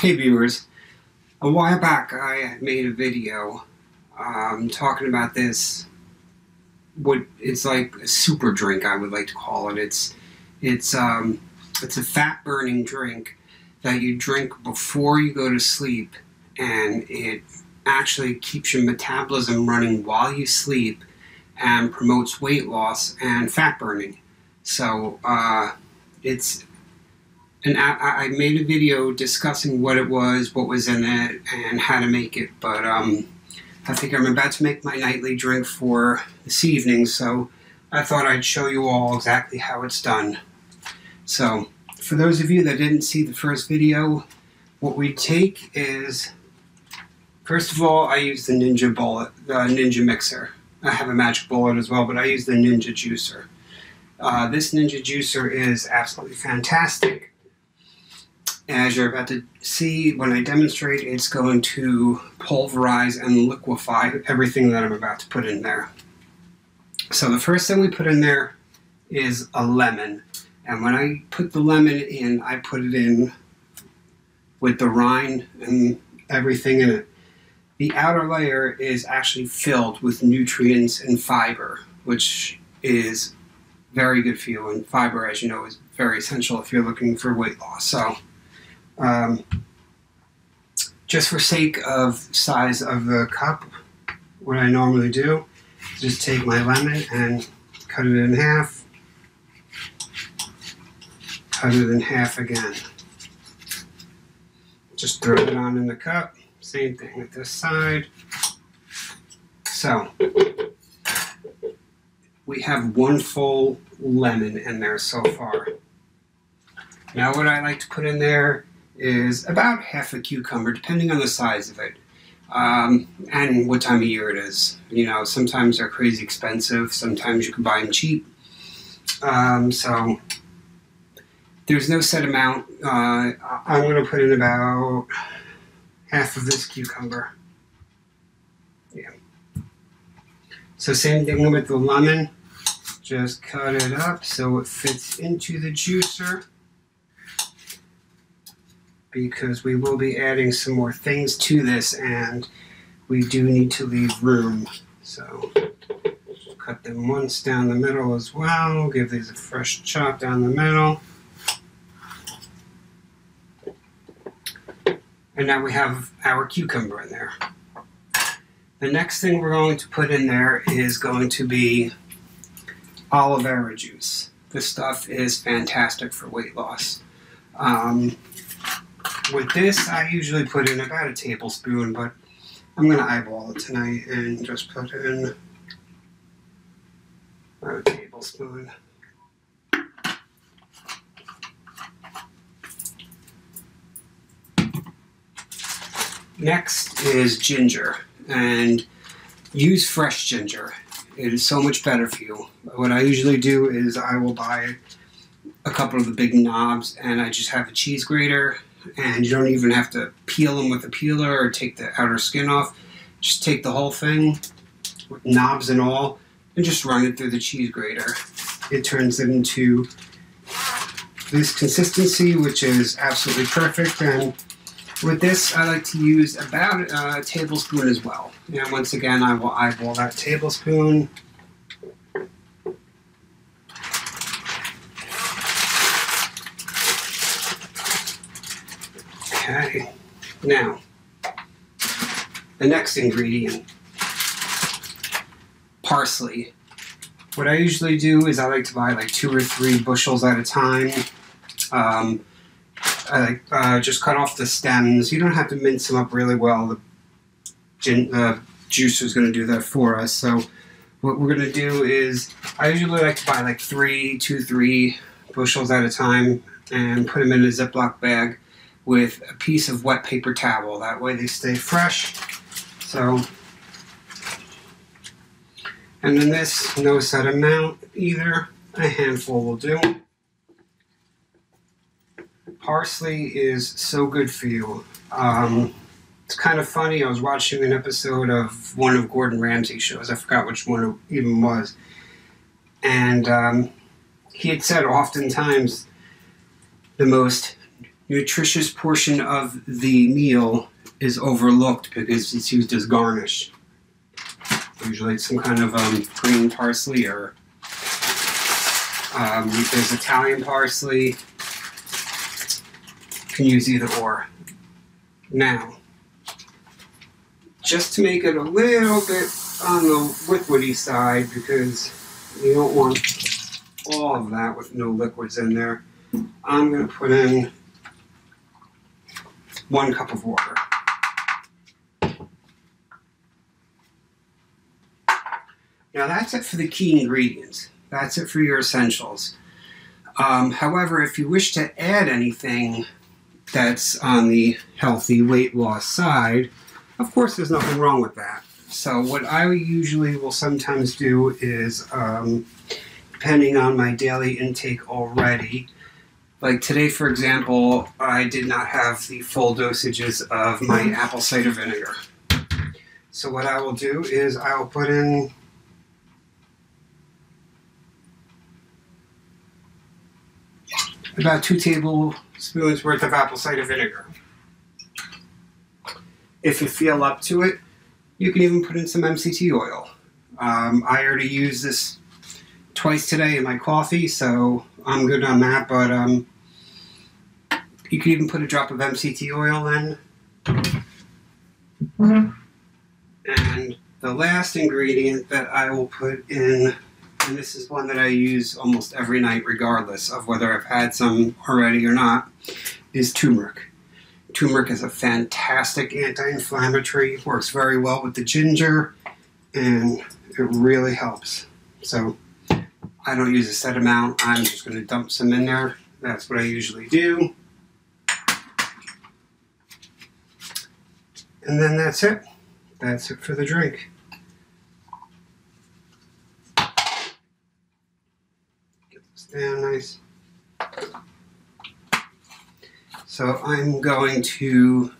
Hey viewers, a while back I made a video talking about this, what it's like a super drink I would like to call it. It's a fat burning drink that you drink before you go to sleep, and it actually keeps your metabolism running while you sleep and promotes weight loss and fat burning. So I made a video discussing what it was, what was in it, and how to make it, but I think I'm about to make my nightly drink for this evening, so I thought I'd show you all exactly how it's done. So, for those of you that didn't see the first video, what we take is, first of all, I use the Ninja Bullet, the Ninja Mixer. I have a Magic Bullet as well, but I use the Ninja Juicer. This Ninja Juicer is absolutely fantastic. As you're about to see when I demonstrate, it's going to pulverize and liquefy everything that I'm about to put in there. So the first thing we put in there is a lemon. And when I put the lemon in, I put it in with the rind and everything in it. The outer layer is actually filled with nutrients and fiber, which is very good for you. And fiber, as you know, is very essential if you're looking for weight loss. So just for sake of size of the cup, what I normally do is just take my lemon and cut it in half, cut it in half again. Just throw it on in the cup, same thing with this side. So, we have one full lemon in there so far. Now what I like to put in there is about half a cucumber, depending on the size of it, and what time of year it is. You know, sometimes they're crazy expensive, sometimes you can buy them cheap. So there's no set amount. I'm going to put in about half of this cucumber. Yeah. So same thing with the lemon. Just cut it up so it fits into the juicer, because we will be adding some more things to this and we do need to leave room. So cut them once down the middle as well, give these a fresh chop down the middle. And now we have our cucumber in there. The next thing we're going to put in there is going to be aloe vera juice. This stuff is fantastic for weight loss. With this, I usually put in about a tablespoon, but I'm going to eyeball it tonight and just put in about a tablespoon. Next is ginger, and use fresh ginger. It is so much better for you. What I usually do is I will buy a couple of the big knobs and I just have a cheese grater. And you don't even have to peel them with a peeler or take the outer skin off. Just take the whole thing, with knobs and all, and just run it through the cheese grater. It turns it into this consistency, which is absolutely perfect. And with this, I like to use about a tablespoon as well. And once again, I will eyeball that tablespoon. Okay, now, the next ingredient, parsley. What I usually do is I like to buy like 2 or 3 bushels at a time. I just cut off the stems. You don't have to mince them up really well. The juicer is going to do that for us. So what we're going to do is I usually like to buy like 2, 3 bushels at a time and put them in a Ziploc bag with a piece of wet paper towel. That way they stay fresh. So, and then this, no set amount either. A handful will do. Parsley is so good for you. It's kind of funny. I was watching an episode of one of Gordon Ramsay's shows. I forgot which one it even was. And he had said oftentimes the most nutritious portion of the meal is overlooked because it's used as garnish. Usually it's some kind of green parsley, or there's Italian parsley. You can use either or. Now, just to make it a little bit on the liquidy side, because you don't want all of that with no liquids in there, I'm going to put in 1 cup of water. Now that's it for the key ingredients. That's it for your essentials. However, if you wish to add anything that's on the healthy weight loss side, of course there's nothing wrong with that. So what I usually will sometimes do is, depending on my daily intake already, like today, for example, I did not have the full dosages of my apple cider vinegar. So what I will do is I will put in about 2 tablespoons worth of apple cider vinegar. If you feel up to it, you can even put in some MCT oil. I already used this twice today in my coffee, so I'm good on that, but you can even put a drop of MCT oil in. And the last ingredient that I will put in, and this is one that I use almost every night regardless of whether I've had some already or not, is turmeric. Turmeric is a fantastic anti-inflammatory, works very well with the ginger, and it really helps. So I don't use a set amount, I'm just going to dump some in there. That's what I usually do. And then that's it. That's it for the drink. Get this down nice. So I'm going to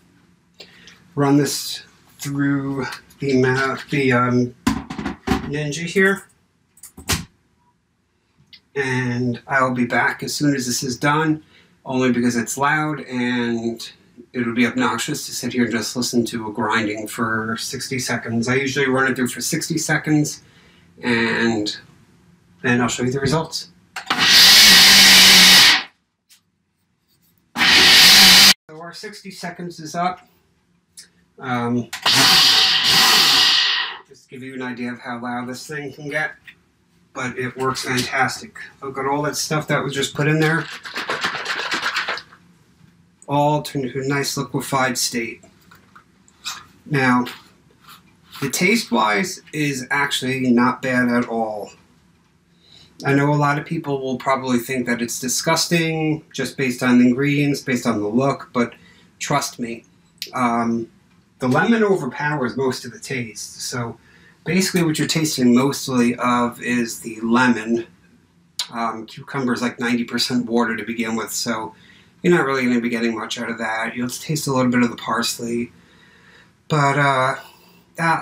run this through the Ninja here, and I'll be back as soon as this is done, only because it's loud and it'll be obnoxious to sit here and just listen to a grinding for 60 seconds. I usually run it through for 60 seconds, and then I'll show you the results. So our 60 seconds is up. Just to give you an idea of how loud this thing can get. But it works fantastic. Look at all that stuff that was just put in there. All turned into a nice liquefied state. Now, the taste-wise is actually not bad at all. I know a lot of people will probably think that it's disgusting just based on the ingredients, based on the look, but trust me, the lemon overpowers most of the taste. So basically what you're tasting mostly of is the lemon. Cucumber is like 90% water to begin with, so you're not really going to be getting much out of that. You'll taste a little bit of the parsley. But that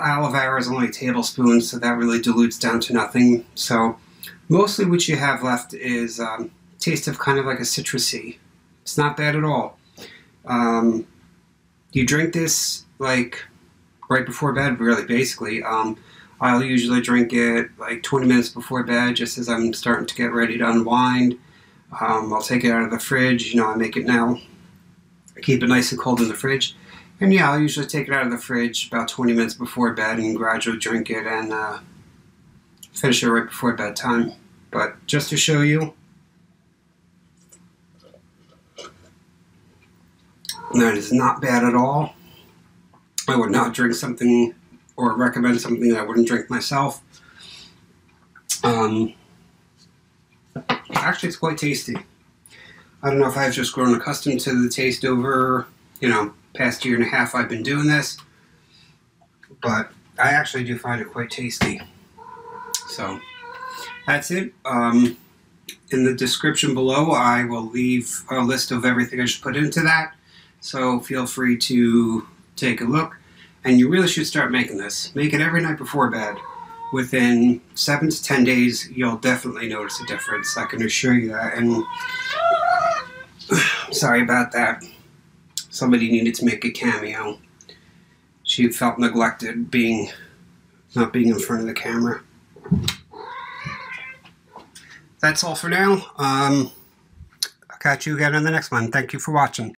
aloe vera is only a tablespoon, so that really dilutes down to nothing. So mostly what you have left is taste of kind of like a citrusy. It's not bad at all. You drink this like right before bed, really, basically. I'll usually drink it like 20 minutes before bed, just as I'm starting to get ready to unwind. I'll take it out of the fridge. You know, I make it now. I keep it nice and cold in the fridge. And yeah, I'll usually take it out of the fridge about 20 minutes before bed and gradually drink it and finish it right before bedtime. But just to show you, that is not bad at all. I would not drink something or recommend something that I wouldn't drink myself. Actually, it's quite tasty. I don't know if I've just grown accustomed to the taste over, you know, past year and a half I've been doing this, but I actually do find it quite tasty. So that's it. In the description below, I will leave a list of everything I should put into that. So feel free to take a look, and you really should start making this. Make it every night before bed. Within 7 to 10 days, you'll definitely notice a difference. I can assure you that. And Sorry about that. Somebody needed to make a cameo. She felt neglected not being in front of the camera. That's all for now. I'll catch you again in the next one. Thank you for watching.